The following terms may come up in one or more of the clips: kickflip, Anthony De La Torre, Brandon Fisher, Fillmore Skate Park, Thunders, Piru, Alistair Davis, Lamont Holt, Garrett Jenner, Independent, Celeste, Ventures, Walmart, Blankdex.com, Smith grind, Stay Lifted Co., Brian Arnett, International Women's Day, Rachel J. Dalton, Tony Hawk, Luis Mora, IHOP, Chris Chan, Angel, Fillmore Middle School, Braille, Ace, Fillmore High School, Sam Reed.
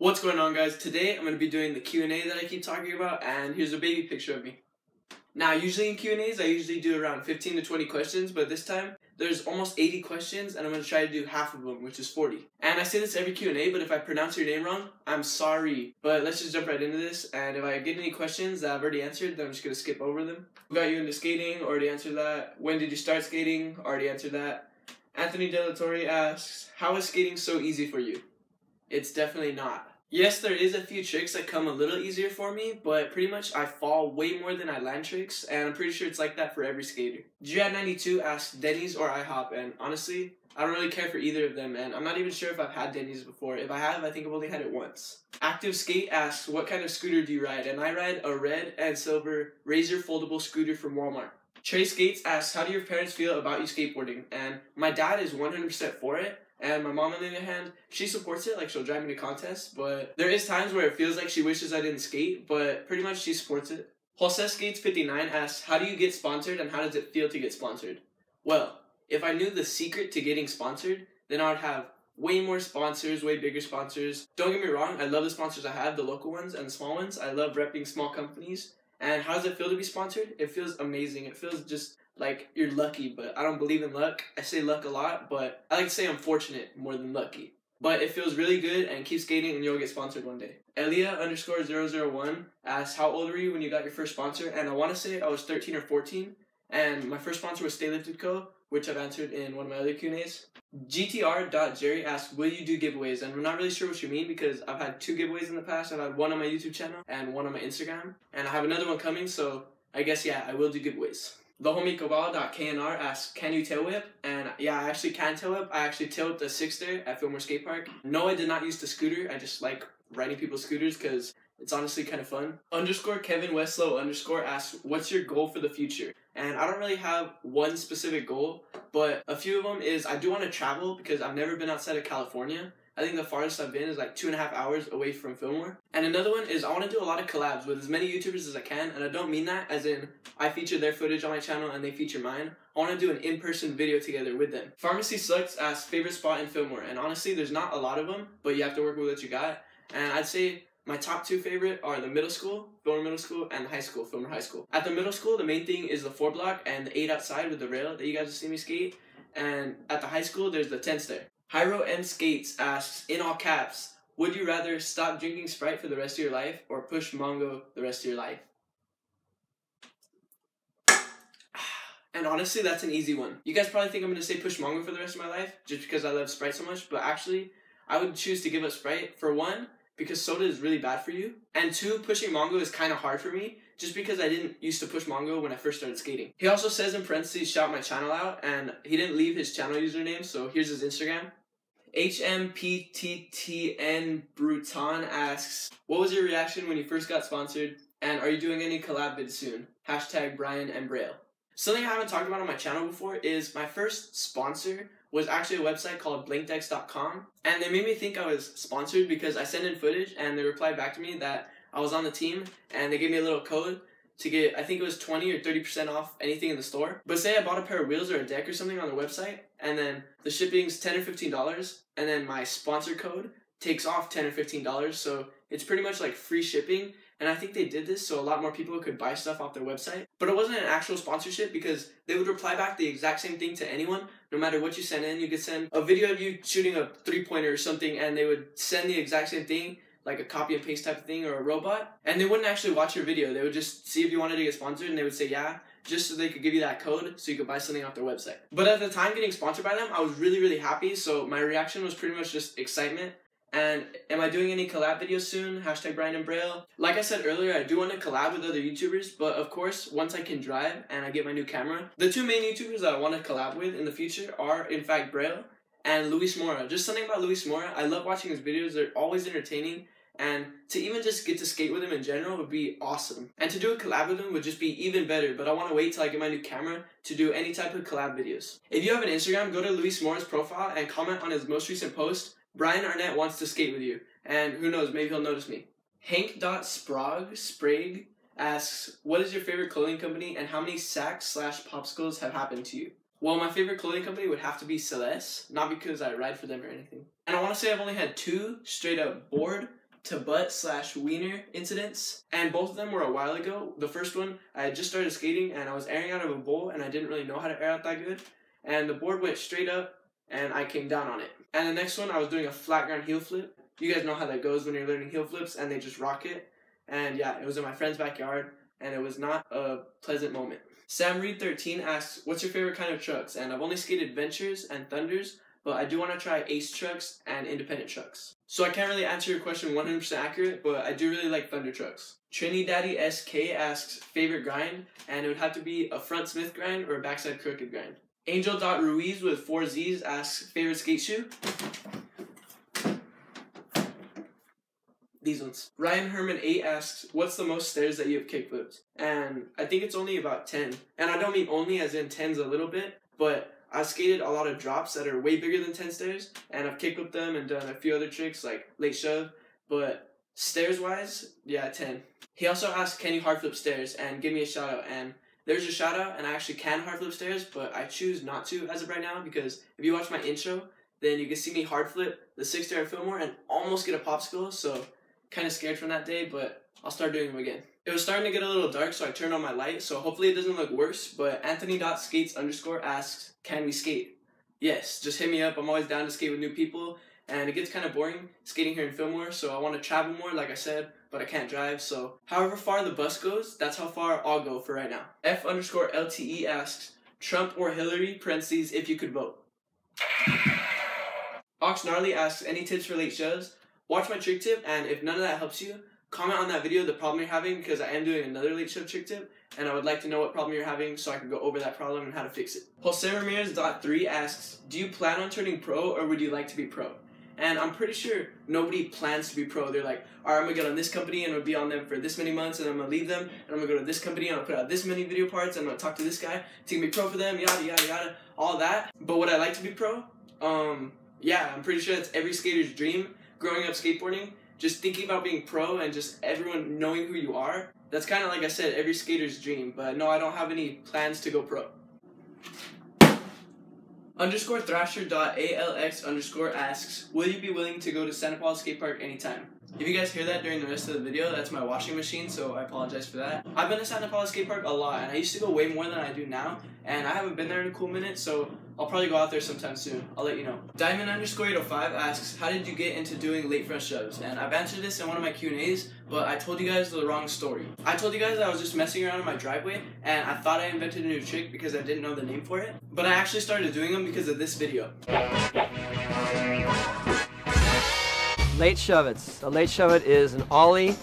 What's going on, guys? Today I'm going to be doing the Q&A that I keep talking about, and here's a baby picture of me. Now, usually in Q&As I usually do around 15 to 20 questions, but this time there's almost 80 questions and I'm going to try to do half of them, which is 40. And I say this every Q&A, but if I pronounce your name wrong, I'm sorry. But let's just jump right into this, and if I get any questions that I've already answered, then I'm just going to skip over them. Who got you into skating? Already answered that. When did you start skating? Already answered that. Anthony De La Torre asks, how is skating so easy for you? It's definitely not. Yes, there is a few tricks that come a little easier for me, but pretty much I fall way more than I land tricks, and I'm pretty sure it's like that for every skater. Jad92 asks, Denny's or IHOP, and honestly, I don't really care for either of them, and I'm not even sure if I've had Denny's before. If I have, I think I've only had it once. Active Skate asks, what kind of scooter do you ride? And I ride a red and silver Razor foldable scooter from Walmart. Trey Skates asks, how do your parents feel about you skateboarding? And my dad is 100% for it. And my mom, on the other hand, she supports it, like she'll drive me to contests, but there is times where it feels like she wishes I didn't skate, but pretty much she supports it. Jose Skates59 asks, how do you get sponsored and how does it feel to get sponsored? Well, if I knew the secret to getting sponsored, then I would have way more sponsors, way bigger sponsors. Don't get me wrong, I love the sponsors I have, the local ones and the small ones. I love repping small companies. And how does it feel to be sponsored? It feels amazing. It feels just like you're lucky, but I don't believe in luck. I say luck a lot, but I like to say I'm fortunate more than lucky. But it feels really good, and keep skating and you'll get sponsored one day. Elia_001 asks, how old were you when you got your first sponsor? And I want to say I was 13 or 14, and my first sponsor was Stay Lifted Co., which I've answered in one of my other Q&As. GTR.Jerry asks, will you do giveaways? And I'm not really sure what you mean, because I've had two giveaways in the past. I've had one on my YouTube channel and one on my Instagram. And I have another one coming, so I guess, yeah, I will do giveaways. TheHomieKabal.KNR asks, can you tail whip? And yeah, I actually can tail whip. I actually tail whipped a sixer at Fillmore Skate Park. No, I did not use the scooter. I just like riding people's scooters because it's honestly kind of fun. _KevinWestlow_ asks, what's your goal for the future? And I don't really have one specific goal, but a few of them is I do want to travel because I've never been outside of California. I think the farthest I've been is like 2.5 hours away from Fillmore. And another one is I want to do a lot of collabs with as many YouTubers as I can, and I don't mean that as in I feature their footage on my channel and they feature mine. I want to do an in-person video together with them. Pharmacy Sucks asks, favorite spot in Fillmore? And honestly, there's not a lot of them, but you have to work with what you got. And I'd say my top two favorite are the middle school, Fillmore Middle School, and the high school, Fillmore High School. At the middle school, the main thing is the 4 block and the 8 outside with the rail that you guys have seen me skate. And at the high school, there's the 10s there. Hyro M Skates asks, in all caps, would you rather stop drinking Sprite for the rest of your life or push Mongo the rest of your life? And honestly, that's an easy one. You guys probably think I'm going to say push Mongo for the rest of my life just because I love Sprite so much, but actually, I would choose to give up Sprite for one, because soda is really bad for you. And two, pushing Mongo is kind of hard for me, just because I didn't used to push Mongo when I first started skating. He also says in parentheses, shout my channel out, and he didn't leave his channel username, so here's his Instagram. HMPTTN Bruton asks, what was your reaction when you first got sponsored, and are you doing any collab bids soon? Hashtag Brian and Braille. Something I haven't talked about on my channel before is my first sponsor was actually a website called Blankdex.com, and they made me think I was sponsored because I sent in footage and they replied back to me that I was on the team, and they gave me a little code to get, I think it was 20 or 30% off anything in the store. But say I bought a pair of wheels or a deck or something on the website, and then the shipping's $10 or $15, and then my sponsor code takes off $10 or $15, so it's pretty much like free shipping. And I think they did this so a lot more people could buy stuff off their website. But it wasn't an actual sponsorship because they would reply back the exact same thing to anyone, no matter what you sent in. You could send a video of you shooting a 3-pointer or something, and they would send the exact same thing, like a copy and paste type of thing or a robot. And they wouldn't actually watch your video. They would just see if you wanted to get sponsored, and they would say yeah, just so they could give you that code so you could buy something off their website. But at the time getting sponsored by them, I was really, really happy. So my reaction was pretty much just excitement. And am I doing any collab videos soon? Hashtag Brian and Braille. Like I said earlier, I do want to collab with other YouTubers, but of course, once I can drive and I get my new camera. The two main YouTubers that I want to collab with in the future are, in fact, Braille and Luis Mora. Just something about Luis Mora, I love watching his videos, they're always entertaining, and to even just get to skate with him in general would be awesome. And to do a collab with him would just be even better, but I want to wait till I get my new camera to do any type of collab videos. If you have an Instagram, go to Luis Mora's profile and comment on his most recent post, Brian Arnett wants to skate with you, and who knows, maybe he'll notice me. Hank.Sprague asks, what is your favorite clothing company and how many sacks/popsicles have happened to you? Well, my favorite clothing company would have to be Celeste, not because I ride for them or anything. And I want to say I've only had 2 straight up bored to butt / wiener incidents, and both of them were a while ago. The first one, I had just started skating and I was airing out of a bowl and I didn't really know how to air out that good, and the board went straight up and I came down on it. And the next one, I was doing a flat ground heel flip. You guys know how that goes when you're learning heel flips and they just rock it. And yeah, it was in my friend's backyard and it was not a pleasant moment. Sam Reed 13 asks, what's your favorite kind of trucks? And I've only skated Ventures and Thunders, but I do want to try Ace trucks and Independent trucks. So I can't really answer your question 100% accurate, but I do really like Thunder trucks. Trini Daddy SK asks, favorite grind? And it would have to be a front Smith grind or a backside crooked grind. Angel.Ruiz with 4 Z's asks, favorite skate shoe? These ones. Ryan Herman 8 asks, what's the most stairs that you have kickflipped? And I think it's only about 10. And I don't mean only as in 10's a little bit, but I've skated a lot of drops that are way bigger than 10 stairs, and I've kickflipped them and done a few other tricks like late shove, but stairs-wise, yeah, 10. He also asked, can you hard flip stairs? And give me a shout out. And there's a shout out, and I actually can hard flip stairs, but I choose not to as of right now, because if you watch my intro, then you can see me hard flip the 6th stair at Fillmore and almost get a popsicle, so kind of scared from that day, but I'll start doing them again. It was starting to get a little dark, so I turned on my light, so hopefully it doesn't look worse, but Anthony.skates_ asks, can we skate? Yes, just hit me up. I'm always down to skate with new people, and it gets kind of boring skating here in Fillmore, so I want to travel more, like I said, but I can't drive, so however far the bus goes, that's how far I'll go for right now. F_LTE asks, Trump or Hillary, / if you could vote. Ox Gnarly asks, any tips for late shows? Watch my trick tip, and if none of that helps you, comment on that video the problem you're having, because I am doing another late shove trick tip, and I would like to know what problem you're having so I can go over that problem and how to fix it. Jose Ramirez.3 asks, do you plan on turning pro or would you like to be pro? And I'm pretty sure nobody plans to be pro. They're like, all right, I'm going to get on this company and I'm going to be on them for this many months and I'm going to leave them and I'm going to go to this company and I'll put out this many video parts and I'm going to talk to this guy. It's going to be pro for them, yada, yada, yada, all that. But would I like to be pro? Yeah, I'm pretty sure that's every skater's dream growing up skateboarding. Just thinking about being pro and just everyone knowing who you are, that's kind of, like I said, every skater's dream. But no, I don't have any plans to go pro. _thrasher.alx_ asks, will you be willing to go to Santa Paula Skate Park anytime? If you guys hear that during the rest of the video, that's my washing machine, so I apologize for that. I've been to Santa Paula Skate Park a lot, and I used to go way more than I do now, and I haven't been there in a cool minute, so I'll probably go out there sometime soon. I'll let you know. Diamond_805 asks, how did you get into doing late front shoves? And I've answered this in one of my Q&As, but I told you guys the wrong story. I told you guys that I was just messing around in my driveway, and I thought I invented a new trick because I didn't know the name for it, but I actually started doing them because of this video. Late shove-its. A late shove-it is an ollie,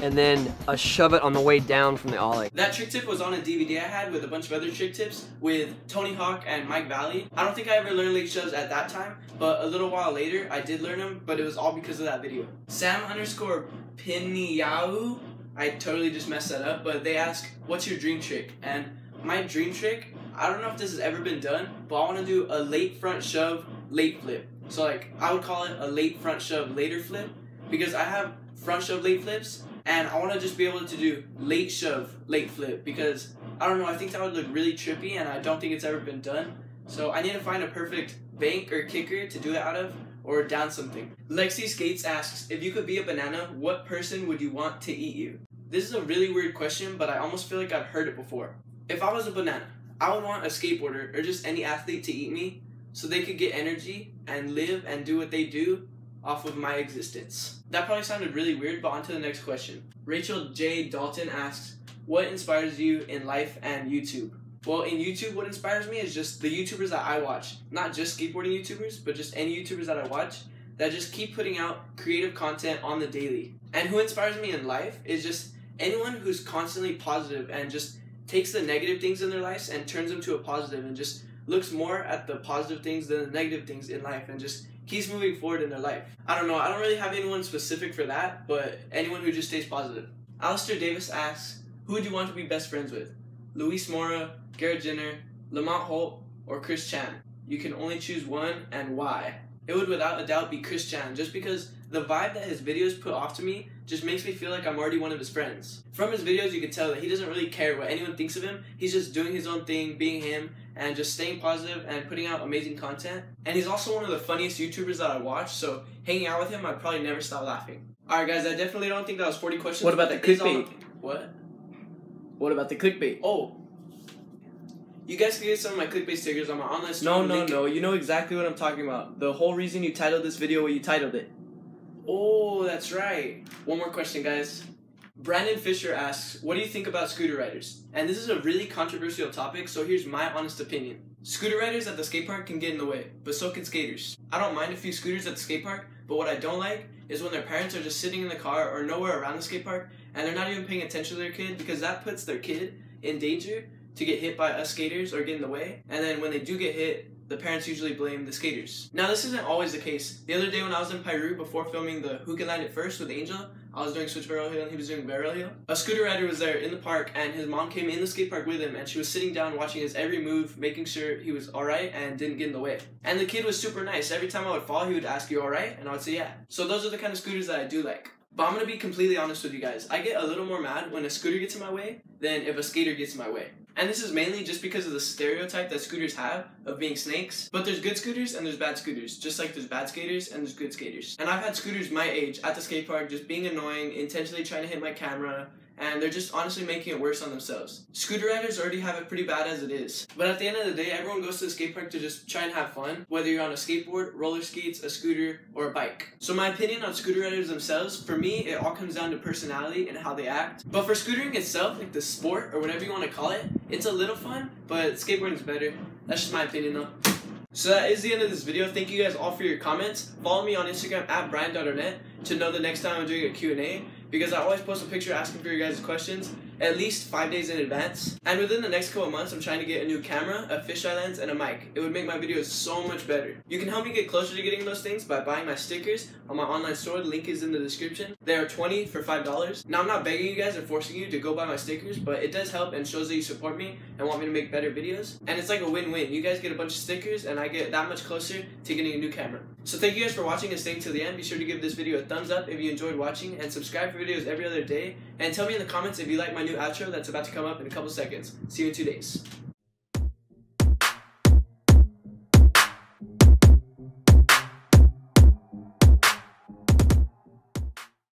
and then a shove it on the way down from the ollie. That trick tip was on a DVD I had with a bunch of other trick tips with Tony Hawk and Mike Vallely. I don't think I ever learned late shoves at that time, but a little while later I did learn them, but it was all because of that video. Sam_Piniau, I totally just messed that up, but they ask, what's your dream trick? And my dream trick, I don't know if this has ever been done, but I want to do a late front shove, late flip. So like, I would call it a late front shove, later flip, because I have front shove late flips, and I want to just be able to do late shove, late flip, because, I don't know, I think that would look really trippy, and I don't think it's ever been done. So I need to find a perfect bank or kicker to do it out of, or down something. Lexi Skates asks, if you could be a banana, what person would you want to eat you? This is a really weird question, but I almost feel like I've heard it before. If I was a banana, I would want a skateboarder, or just any athlete to eat me, so they could get energy, and live, and do what they do, off of my existence. That probably sounded really weird, but on to the next question. Rachel J. Dalton asks, what inspires you in life and YouTube? Well, in YouTube, what inspires me is just the YouTubers that I watch. Not just skateboarding YouTubers, but just any YouTubers that I watch that just keep putting out creative content on the daily. And who inspires me in life is just anyone who's constantly positive and just takes the negative things in their lives and turns them to a positive and just looks more at the positive things than the negative things in life and just keeps moving forward in their life. I don't know, I don't really have anyone specific for that, but anyone who just stays positive. Alistair Davis asks, who would you want to be best friends with? Luis Mora, Garrett Jenner, Lamont Holt, or Chris Chan? You can only choose one, and why? it would without a doubt be Chris Chan, just because the vibe that his videos put off to me just makes me feel like I'm already one of his friends. From his videos you can tell that he doesn't really care what anyone thinks of him, he's just doing his own thing, being him, and just staying positive and putting out amazing content. And he's also one of the funniest YouTubers that I watch, so hanging out with him I'd probably never stop laughing. Alright guys, I definitely don't think that was 40 questions. What about the clickbait? What? What about the clickbait? Oh. You guys can get some of my clickbait stickers on my online store. No. You know exactly what I'm talking about. The whole reason you titled this video what you titled it. Oh, that's right. One more question, guys. Brandon Fisher asks, what do you think about scooter riders? And this is a really controversial topic, so here's my honest opinion. Scooter riders at the skate park can get in the way, but so can skaters. I don't mind a few scooters at the skate park, but what I don't like is when their parents are just sitting in the car or nowhere around the skate park and they're not even paying attention to their kid, because that puts their kid in danger to get hit by us skaters or get in the way. And then when they do get hit, the parents usually blame the skaters. Now this isn't always the case. The other day when I was in Piru before filming the Who Can Land It First with Angel, I was doing switch barrel hill and he was doing barrel hill. A scooter rider was there in the park and his mom came in the skate park with him and she was sitting down watching his every move, making sure he was alright and didn't get in the way. And the kid was super nice. Every time I would fall, he would ask, you alright? And I would say yeah. So those are the kind of scooters that I do like. But I'm gonna be completely honest with you guys. I get a little more mad when a scooter gets in my way than if a skater gets in my way. And this is mainly just because of the stereotype that scooters have of being snakes. But there's good scooters and there's bad scooters, just like there's bad skaters and there's good skaters. And I've had scooters my age at the skate park just being annoying, intentionally trying to hit my camera, and they're just honestly making it worse on themselves. Scooter riders already have it pretty bad as it is. But at the end of the day, everyone goes to the skate park to just try and have fun, whether you're on a skateboard, roller skates, a scooter, or a bike. So my opinion on scooter riders themselves, for me, it all comes down to personality and how they act. But for scootering itself, like the sport or whatever you want to call it, it's a little fun, but skateboarding's better. That's just my opinion though. So that is the end of this video. Thank you guys all for your comments. Follow me on Instagram at brian.arnett to know the next time I'm doing a Q&A, because I always post a picture asking for your guys' questions at least 5 days in advance. And within the next couple of months, I'm trying to get a new camera, a fisheye lens, and a mic. It would make my videos so much better. You can help me get closer to getting those things by buying my stickers on my online store. The link is in the description. They are 20 for $5. Now, I'm not begging you guys or forcing you to go buy my stickers, but it does help and shows that you support me and want me to make better videos. And it's like a win-win. You guys get a bunch of stickers, and I get that much closer to getting a new camera. So thank you guys for watching and staying till the end. Be sure to give this video a thumbs up if you enjoyed watching, and subscribe for videos every other day. And tell me in the comments if you like my new outro that's about to come up in a couple seconds. See you in 2 days.